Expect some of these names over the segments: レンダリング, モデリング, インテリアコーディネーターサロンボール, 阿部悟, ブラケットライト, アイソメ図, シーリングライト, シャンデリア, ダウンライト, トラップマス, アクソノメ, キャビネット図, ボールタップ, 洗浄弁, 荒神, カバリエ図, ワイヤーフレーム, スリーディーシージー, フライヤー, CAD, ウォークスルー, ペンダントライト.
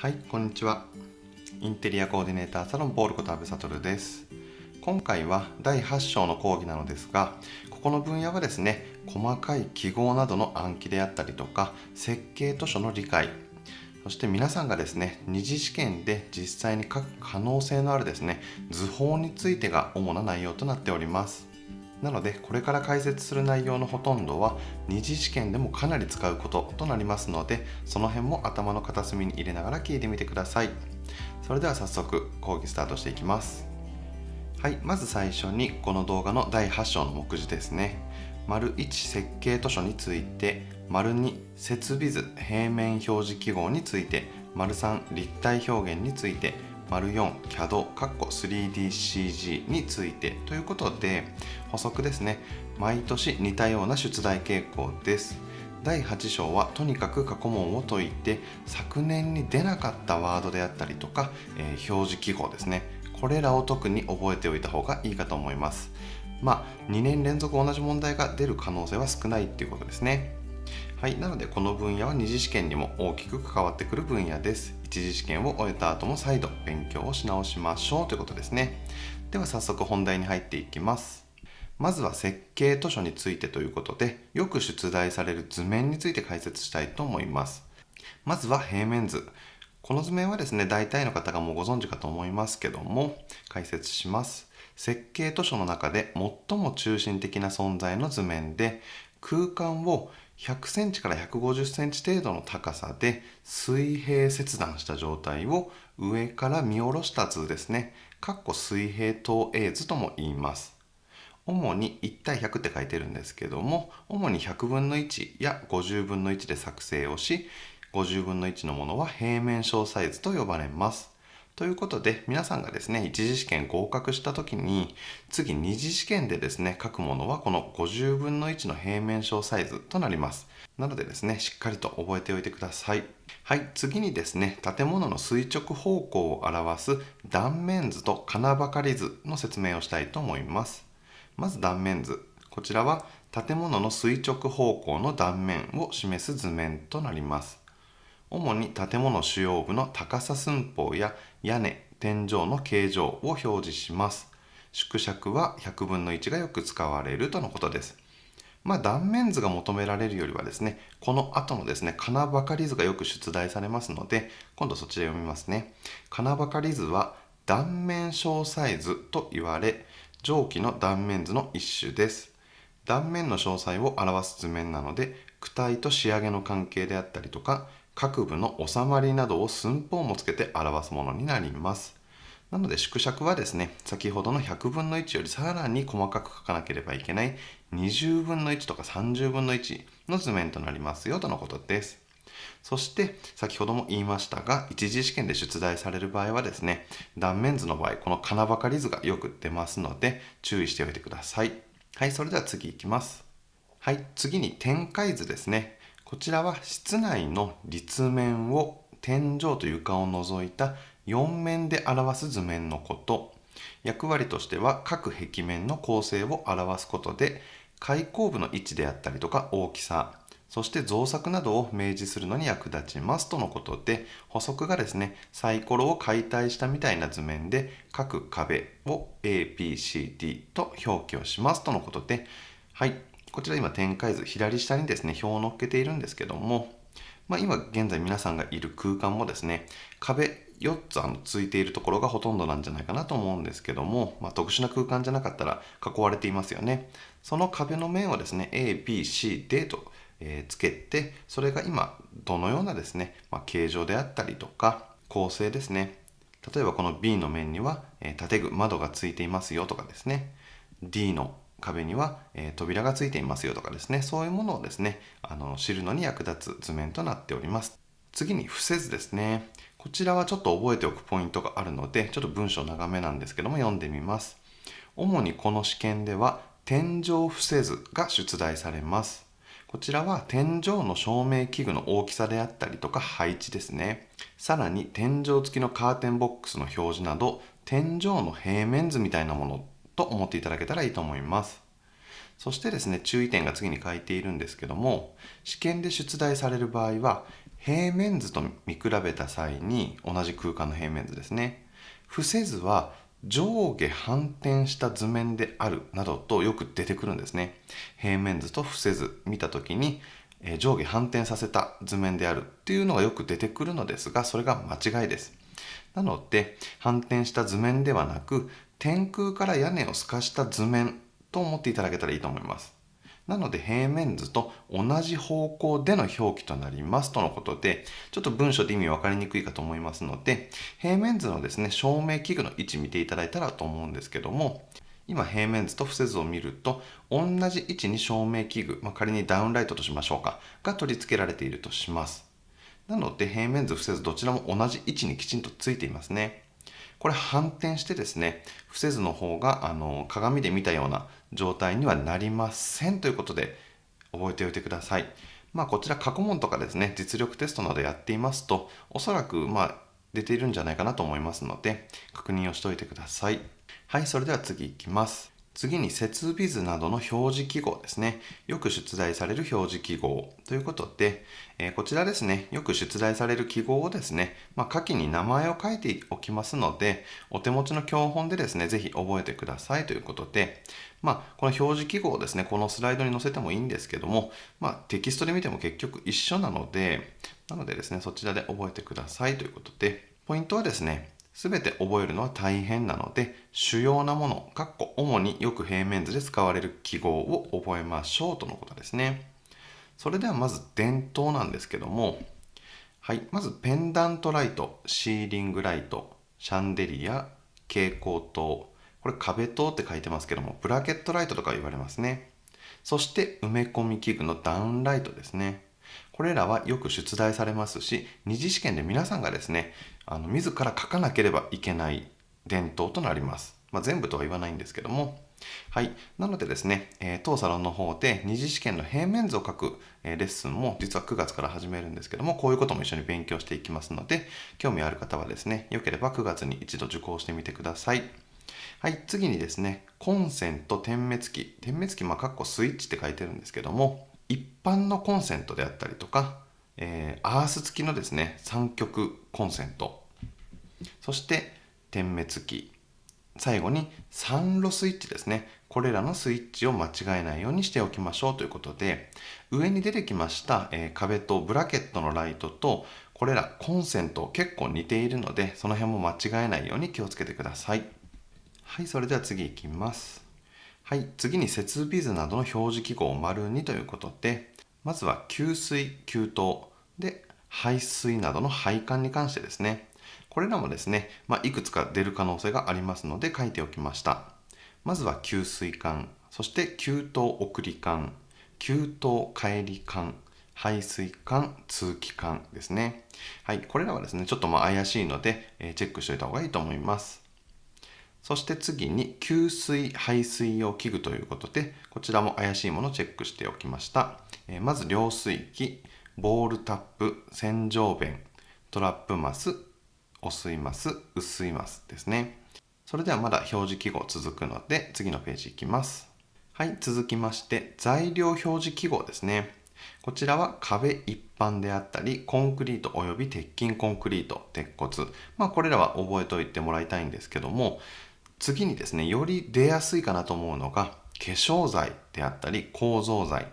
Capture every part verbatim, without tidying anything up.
はい、こんにちは。インテリアコーディネーターサロンボールこと阿部悟です。今回はだいはち章の講義なのですが、ここの分野はですね、細かい記号などの暗記であったりとか、設計図書の理解、そして皆さんがですね、二次試験で実際に書く可能性のあるですね、図法についてが主な内容となっております。なので、これから解説する内容のほとんどは二次試験でもかなり使うこととなりますので、その辺も頭の片隅に入れながら聞いてみてください。それでは早速講義スタートしていきます。はい、まず最初にこの動画のだいはち章の目次ですね。いち設計図書について、に設備図平面表示記号について、さん立体表現について、よん キャドスリーディーシージー についてということで、補足ですね、毎年似たような出題傾向です。だいはち章はとにかく過去問を解いて、昨年に出なかったワードであったりとか、えー、表示記号ですね、これらを特に覚えておいた方がいいかと思います。まあ、にねん連続同じ問題が出る可能性は少ないっていうことですね。はい、なのでこの分野はに次試験にも大きく関わってくる分野です。いち次試験を終えた後も再度勉強をし直しましょうということですね。では早速本題に入っていきます。まずは設計図書についてということで、よく出題される図面について解説したいと思います。まずは平面図。この図面はですね、大体の方がもうご存知かと思いますけども、解説します。設計図書の中で最も中心的な存在の図面で、空間をひゃくセンチからひゃくごじゅっセンチ程度の高さで水平切断した状態を上から見下ろした図ですね。水平投影図とも言います。主にいちたいひゃくって書いてるんですけども、主にひゃくぶんのいちやごじゅうぶんのいちで作成をし、ごじゅうぶんのいちのものは平面小サイズと呼ばれます。ということで、皆さんがですね、いち次試験合格した時に、次に次試験でですね、書くものはこのごじゅうぶんのいちの平面小サイズとなります。なのでですね、しっかりと覚えておいてください。はい、次にですね、建物の垂直方向を表す断面図と金ばかり図の説明をしたいと思います。まず断面図。こちらは建物の垂直方向の断面を示す図面となります。主に建物主要部の高さ寸法や屋根、天井の形状を表示します。縮尺はひゃくぶんのいちがよく使われるとのことです。まあ、断面図が求められるよりはですね、この後のですね、金ばかり図がよく出題されますので、今度そちら読みますね。金ばかり図は断面小サイズと言われ、上記の断面図の一種です。断面の詳細を表す図面なので、躯体と仕上げの関係であったりとか、各部の収まりなどを寸法もつけて表すものになります。なので縮尺はですね、先ほどのひゃくぶんのいちよりさらに細かく書かなければいけないにじゅうぶんのいちとかさんじゅうぶんのいちの図面となりますよとのことです。そして先ほども言いましたが、一次試験で出題される場合はですね、断面図の場合、この金ばかり図がよく出ますので注意しておいてください。はい、それでは次いきます。はい、次に展開図ですね。こちらは室内の立面を天井と床を除いたよんめんで表す図面のこと。役割としては各壁面の構成を表すことで、開口部の位置であったりとか大きさ、そして造作などを明示するのに役立ちますとのことで、補足がですね、サイコロを解体したみたいな図面で各壁を エービーシーディー と表記をしますとのことで、はい。こちら今展開図、左下にですね、表を載っけているんですけども、まあ、今現在皆さんがいる空間もですね、壁よっつあのついているところがほとんどなんじゃないかなと思うんですけども、まあ、特殊な空間じゃなかったら囲われていますよね。その壁の面をですね、エービーシーディー と、えー、つけて、それが今どのようなですね、まあ、形状であったりとか構成ですね。例えばこの ビー の面には、えー、建具、窓がついていますよとかですね、 ディー の壁には、えー、扉がついていますよとかですね、そういうものをですね、あの知るのに役立つ図面となっております。次に伏せ図ですね。こちらはちょっと覚えておくポイントがあるので、ちょっと文章長めなんですけども読んでみます。主にこの試験では天井伏せ図が出題されます。こちらは天井の照明器具の大きさであったりとか配置ですね。さらに天井付きのカーテンボックスの表示など、天井の平面図みたいなものと思っていただけたらいいと思います。そしてですね、注意点が次に書いているんですけども、試験で出題される場合は、平面図と見比べた際に、同じ空間の平面図ですね、伏せ図は上下反転した図面であるなどとよく出てくるんですね。平面図と伏せ図見た時に上下反転させた図面であるっていうのがよく出てくるのですが、それが間違いです。なので反転した図面ではなく、天空から屋根を透かした図面と思っていただけたらいいと思います。なので平面図と同じ方向での表記となりますとのことで、ちょっと文章で意味分かりにくいかと思いますので、平面図のですね、照明器具の位置見ていただいたらと思うんですけども、今平面図と伏せ図を見ると、同じ位置に照明器具、まあ、仮にダウンライトとしましょうか、が取り付けられているとします。なので平面図、伏せ図どちらも同じ位置にきちんとついていますね。これ反転してですね、伏せ図の方があの鏡で見たような状態にはなりませんということで覚えておいてください。まあ、こちら過去問とかですね、実力テストなどやっていますと、おそらくまあ出ているんじゃないかなと思いますので、確認をしておいてください。はい、それでは次いきます。次に設備図などの表示記号ですね。よく出題される表示記号ということで、えー、こちらですね、よく出題される記号をですね、まあ、下記に名前を書いておきますので、お手持ちの教本でですね、ぜひ覚えてくださいということで、まあ、この表示記号をですね、このスライドに載せてもいいんですけども、まあ、テキストで見ても結局一緒なので、なのでですね、そちらで覚えてくださいということで、ポイントはですね、すべて覚えるのは大変なので、主要なもの、かっこ主によく平面図で使われる記号を覚えましょうとのことですね。それではまず電灯なんですけども、はい、まずペンダントライト、シーリングライト、シャンデリア、蛍光灯、これ壁灯って書いてますけども、ブラケットライトとか言われますね。そして埋め込み器具のダウンライトですね。これらはよく出題されますし、二次試験で皆さんがですね、あの自ら書かなければいけない電灯となります。まあ、全部とは言わないんですけども。はい。なのでですね、えー、当サロンの方で二次試験の平面図を書く、えー、レッスンも実はくがつから始めるんですけども、こういうことも一緒に勉強していきますので、興味ある方はですね、よければくがつに一度受講してみてください。はい。次にですね、コンセント点滅機。点滅機、まあ、かっこスイッチって書いてるんですけども、一般のコンセントであったりとか、えー、アース付きのですね、三極コンセント、そして点滅機、最後に散路スイッチですね。これらのスイッチを間違えないようにしておきましょうということで、上に出てきました、えー、壁とブラケットのライトと、これらコンセント結構似ているので、その辺も間違えないように気をつけてください。はい、それでは次いきます。はい、次に設備図などの表示記号 まるに ということで、まずは給水、給湯で排水などの配管に関してですね、これらもですね、まあ、いくつか出る可能性がありますので書いておきました。まずは給水管、そして給湯送り管、給湯帰り管、排水管、通気管ですね。はい、これらはですね、ちょっとまあ怪しいので、えー、チェックしておいた方がいいと思います。そして次に給水排水用器具ということで、こちらも怪しいものをチェックしておきました。えー、まず量水器、ボールタップ、洗浄弁、トラップマス、お水マス、薄水マスですね。それではまだ表示記号続くので、次のページいきます。はい、続きまして材料表示記号ですね。こちらは壁一般であったり、コンクリートおよび鉄筋コンクリート、鉄骨。まあこれらは覚えておいてもらいたいんですけども、次にですね、より出やすいかなと思うのが、化粧材であったり、構造材、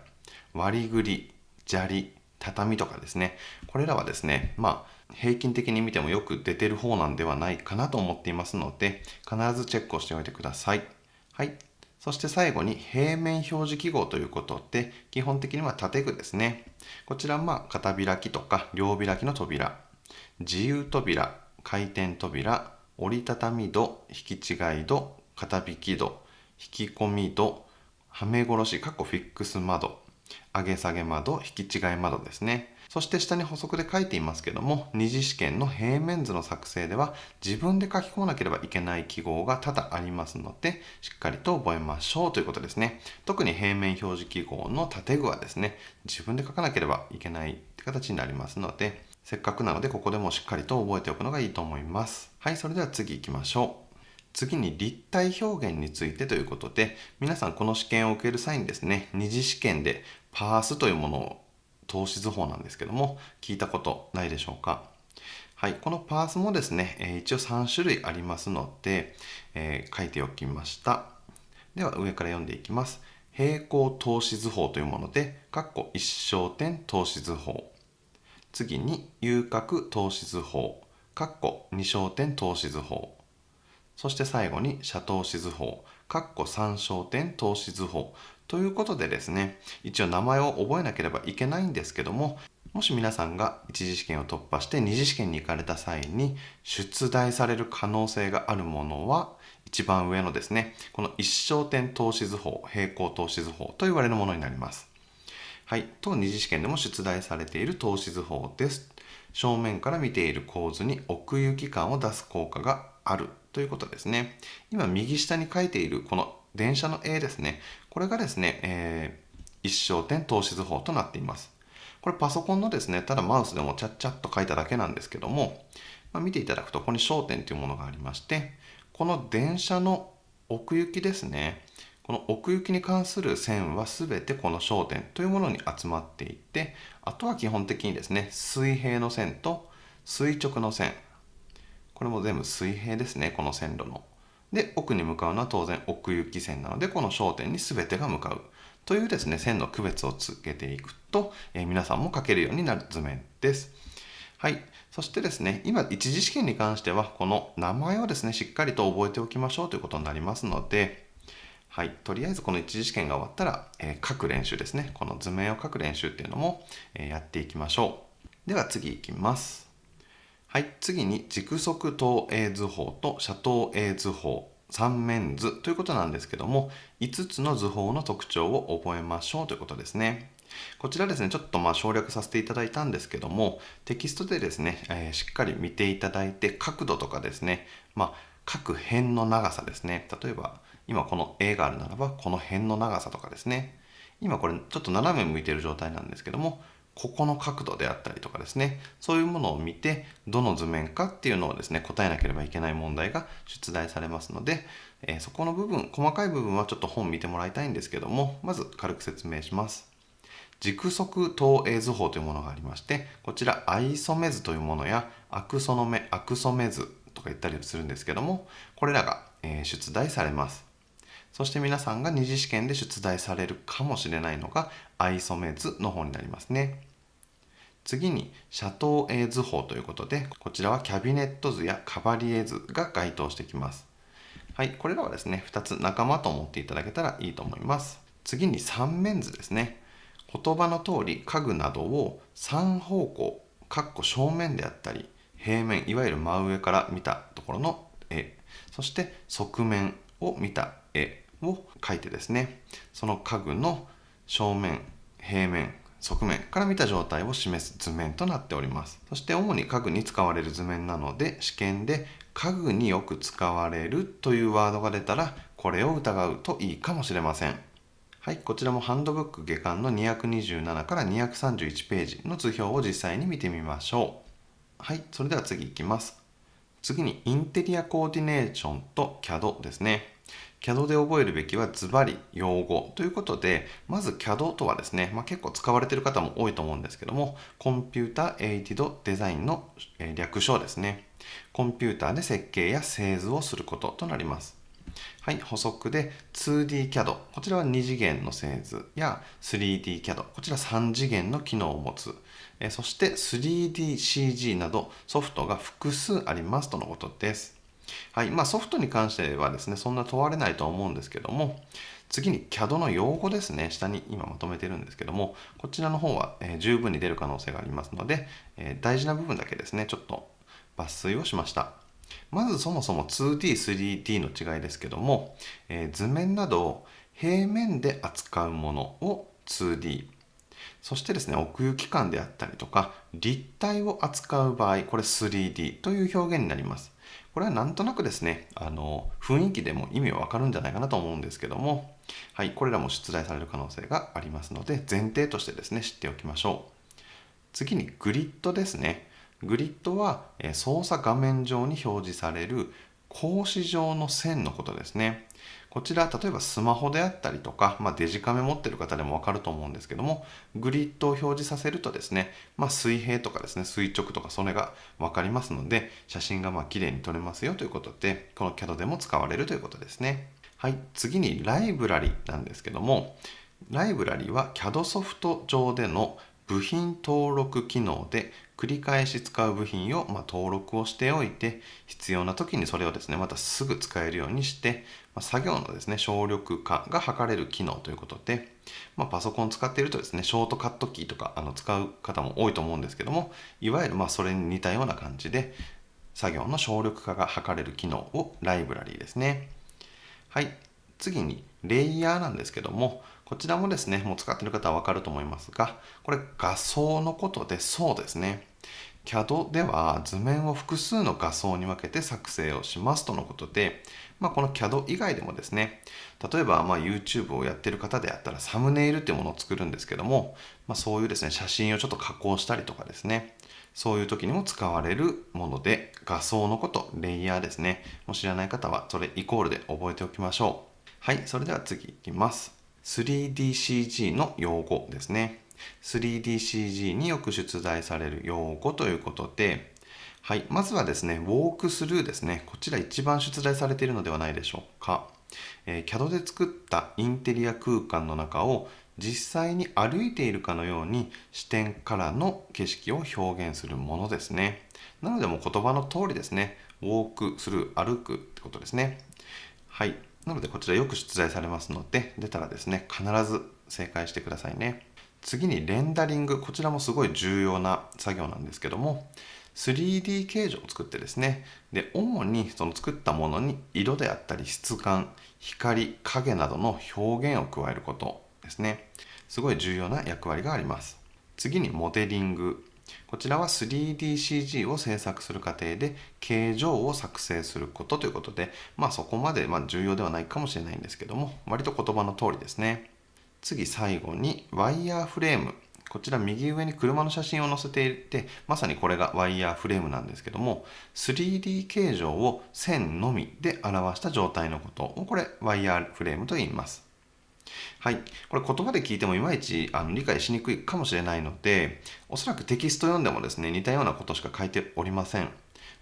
割り栗、砂利、畳とかですね。これらはですね、まあ、平均的に見てもよく出てる方なんではないかなと思っていますので、必ずチェックをしておいてください。はい。そして最後に平面表示記号ということで、基本的には縦具ですね。こちらはまあ、片開きとか両開きの扉、自由扉、回転扉、折りたたみ戸、引き違い戸、片引き戸、引き込み戸、はめ殺し、かっこフィックス窓、上げ下げ窓、引き違い窓ですね。そして下に補足で書いていますけども、二次試験の平面図の作成では自分で書き込まなければいけない記号が多々ありますので、しっかりと覚えましょうということですね。特に平面表示記号の縦具はですね、自分で書かなければいけないって形になりますので、せっかくなのでここでもしっかりと覚えておくのがいいと思います。はい、それでは次行きましょう。次に立体表現についてということで、皆さんこの試験を受ける際にですね、二次試験でパースというものを透視図法なんですけども、聞いたことないでしょうか。はい、このパースもですね、一応さん種類ありますので、えー、書いておきました。では上から読んでいきます。平行透視図法というもので、一焦点透視図法。次に遊角透視図法、二焦点透視図法。そして最後に斜透視図法、三焦点透視図法。ということでですね、一応名前を覚えなければいけないんですけども、もし皆さんが一次試験を突破して二次試験に行かれた際に出題される可能性があるものは、一番上のですね、この一焦点透視図法、平行透視図法と言われるものになります。はい、と二次試験でも出題されている透視図法です。正面から見ている構図に奥行き感を出す効果があるということですね。今右下に書いているこの電車の絵ですね。これがですね、えー、一焦点透視図法となっています。これパソコンのですね、ただマウスでもちゃっちゃっと書いただけなんですけども、まあ、見ていただくとここに焦点というものがありまして、この電車の奥行きですね。この奥行きに関する線は全てこの焦点というものに集まっていって、あとは基本的にですね、水平の線と垂直の線。これも全部水平ですね、この線路の。で、奥に向かうのは当然奥行き線なので、この焦点に全てが向かう。というですね、線の区別をつけていくと、えー、皆さんも書けるようになる図面です。はい。そしてですね、今一次試験に関しては、この名前をですね、しっかりと覚えておきましょうということになりますので、はい、とりあえずこの一次試験が終わったら、えー、書く練習ですね。この図面を書く練習っていうのも、えー、やっていきましょう。では次いきます。はい、次に軸足投影図法と斜投影図法、三面図ということなんですけども、いつつの図法の特徴を覚えましょうということですね。こちらですね、ちょっとまあ省略させていただいたんですけども、テキストでですね、えー、しっかり見ていただいて、角度とかですね、まあ、各辺の長さですね。例えば、今この絵があるならば、この辺の長さとかですね。今これちょっと斜め向いている状態なんですけども、ここの角度であったりとかですね。そういうものを見て、どの図面かっていうのをですね、答えなければいけない問題が出題されますので、えー、そこの部分、細かい部分はちょっと本見てもらいたいんですけども、まず軽く説明します。軸足投影図法というものがありまして、こちらアイソメ図というものや、アクソノメ、アクソメ図とか言ったりするんですけども、これらが出題されます。そして皆さんが二次試験で出題されるかもしれないのがアイソメ図の方になりますね。次に斜投影図法ということで、こちらはキャビネット図やカバリエ図が該当してきます。はい、これらはですね、ふたつ仲間と思っていただけたらいいと思います。次に三面図ですね。言葉の通り家具などを三方向、正面であったり、平面、いわゆる真上から見たところの絵、そして側面を見た絵、を描いてですね、その家具の正面、平面、側面から見た状態を示す図面となっております。そして主に家具に使われる図面なので、試験で家具によく使われるというワードが出たら、これを疑うといいかもしれません。はい、こちらもハンドブック下巻のにひゃくにじゅうななからにひゃくさんじゅういちページの図表を実際に見てみましょう。はい、それでは次いきます。次にインテリアコーディネーションと キャド ですね。キャド で覚えるべきはズバリ用語ということで、まず キャド とはですね、まあ、結構使われている方も多いと思うんですけども、コンピュータエイディドデザインの略称ですね。コンピューターで設計や製図をすることとなります。はい、補足で ツーディーキャド、こちらはに次元の製図や スリーディーキャド、こちらさん次元の機能を持つ。えそして スリーディーシージー などソフトが複数ありますとのことです。はい、まあ、ソフトに関してはですね、そんな問われないとは思うんですけども、次に キャド の用語ですね、下に今まとめてるんですけども、こちらの方は十分に出る可能性がありますので、大事な部分だけですね、ちょっと抜粋をしました。まずそもそも ツーディー、スリーディー の違いですけども、図面などを平面で扱うものを ツーディー、そしてですね、奥行き感であったりとか、立体を扱う場合、これ スリーディー という表現になります。これはなんとなくですね、あの、雰囲気でも意味はわかるんじゃないかなと思うんですけども、はい、これらも出題される可能性がありますので、前提としてですね、知っておきましょう。次にグリッドですね。グリッドは操作画面上に表示される格子状の線のことですね。こちら例えばスマホであったりとか、まあ、デジカメ持ってる方でも分かると思うんですけども、グリッドを表示させるとですね、まあ、水平とかですね、垂直とかそれが分かりますので、写真がまあ綺麗に撮れますよということで、この キャド でも使われるということですね。はい、次にライブラリなんですけども、ライブラリは キャド ソフト上での部品登録機能で繰り返し使う部品をまあ登録をしておいて、必要な時にそれをですね、またすぐ使えるようにして、まあ、作業のですね、省力化が図れる機能ということで、まあ、パソコン使っているとですね、ショートカットキーとかあの使う方も多いと思うんですけども、いわゆるまあそれに似たような感じで、作業の省力化が図れる機能をライブラリーですね。はい、次にレイヤーなんですけども、こちらもですね、もう使っている方はわかると思いますが、これ画層のことで、そうですね。キャド では図面を複数の画層に分けて作成をしますとのことで、まあ、この キャド 以外でもですね、例えばまあ ユーチューブ をやっている方であったらサムネイルっていうものを作るんですけども、まあ、そういうですね、写真をちょっと加工したりとかですね、そういう時にも使われるもので、画層のこと、レイヤーですね。もし知らない方はそれイコールで覚えておきましょう。はい、それでは次いきます。スリーディーシージー の用語ですね。スリーディーシージー によく出題される用語ということで、はい、まずはですね、ウォークスルーですね。こちら一番出題されているのではないでしょうか。えー、キャド で作ったインテリア空間の中を実際に歩いているかのように視点からの景色を表現するものですね。なのでもう言葉の通りですね、ウォークスルー、歩くってことですね。はい。なのでこちらよく出題されますので、出たらですね、必ず正解してくださいね。次にレンダリング。こちらもすごい重要な作業なんですけども、スリーディー 形状を作ってですね、で、主にその作ったものに色であったり質感、光、影などの表現を加えることですね。すごい重要な役割があります。次にモデリング。こちらは スリーディーシージー を制作する過程で形状を作成することということで、まあそこまでまあ重要ではないかもしれないんですけども、割と言葉の通りですね。次最後にワイヤーフレーム。こちら右上に車の写真を載せていて、まさにこれがワイヤーフレームなんですけども、スリーディー 形状を線のみで表した状態のことを、これワイヤーフレームと言います。はい、これ言葉で聞いてもいまいちあの理解しにくいかもしれないので、おそらくテキスト読んでもですね、似たようなことしか書いておりません。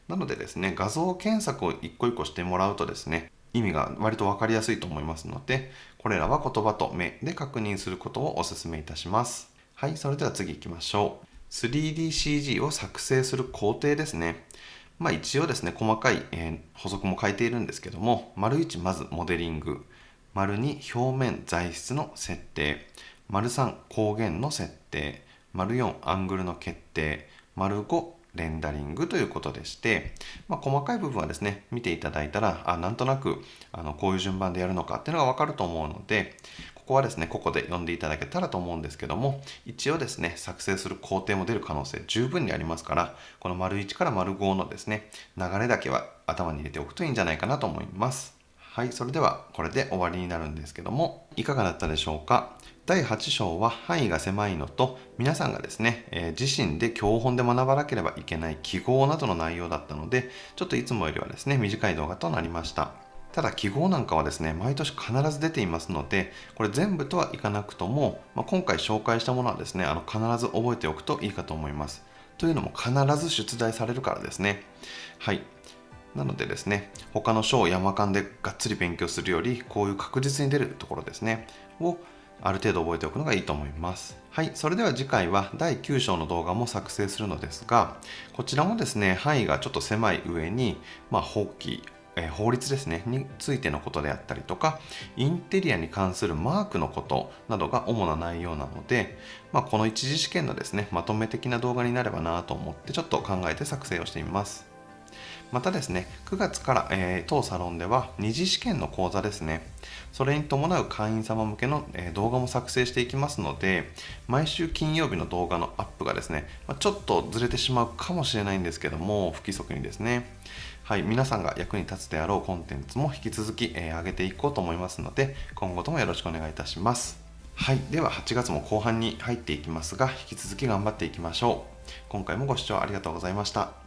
なのでですね、画像検索を一個一個してもらうとですね、意味が割と分かりやすいと思いますので、これらは言葉と目で確認することをお勧めいたします。はい、それでは次行きましょう。スリーディーシージー を作成する工程ですね。まあ一応ですね、細かい、えー、補足も書いているんですけども、まるいちまずモデリング。まるに表面材質の設定、まるさん光源の設定、まるよんアングルの決定、まるごレンダリングということでして、まあ、細かい部分はですね、見ていただいたら、あ、なんとなくあのこういう順番でやるのかっていうのがわかると思うので、ここはですね、ここで読んでいただけたらと思うんですけども、一応ですね、作成する工程も出る可能性十分にありますから、このまるいちからまるごのですね、流れだけは頭に入れておくといいんじゃないかなと思います。はい、それではこれで終わりになるんですけども、いかがだったでしょうか。だいはち章は範囲が狭いのと、皆さんがですね、えー、自身で教本で学ばなければいけない記号などの内容だったので、ちょっといつもよりはですね、短い動画となりました。ただ記号なんかはですね、毎年必ず出ていますので、これ全部とはいかなくとも、まあ、今回紹介したものはですね、あの必ず覚えておくといいかと思います。というのも必ず出題されるからですね。はい。なのでですね、他の章を山間でがっつり勉強するより、こういう確実に出るところですね、をある程度覚えておくのがいいと思います。はい、それでは次回はだいきゅう章の動画も作成するのですが、こちらもですね、範囲がちょっと狭い上に、まあ、法規、えー、法律ですね、についてのことであったりとか、インテリアに関するマークのことなどが主な内容なので、まあ、この一次試験のですね、まとめ的な動画になればなと思って、ちょっと考えて作成をしてみます。またですね、くがつから、えー、当サロンではに次試験の講座ですね、それに伴う会員様向けの、えー、動画も作成していきますので、毎週金曜日の動画のアップがですね、まあ、ちょっとずれてしまうかもしれないんですけども、不規則にですね、はい、皆さんが役に立つであろうコンテンツも引き続き、えー、上げていこうと思いますので、今後ともよろしくお願いいたします。はい、でははちがつも後半に入っていきますが、引き続き頑張っていきましょう。今回もご視聴ありがとうございました。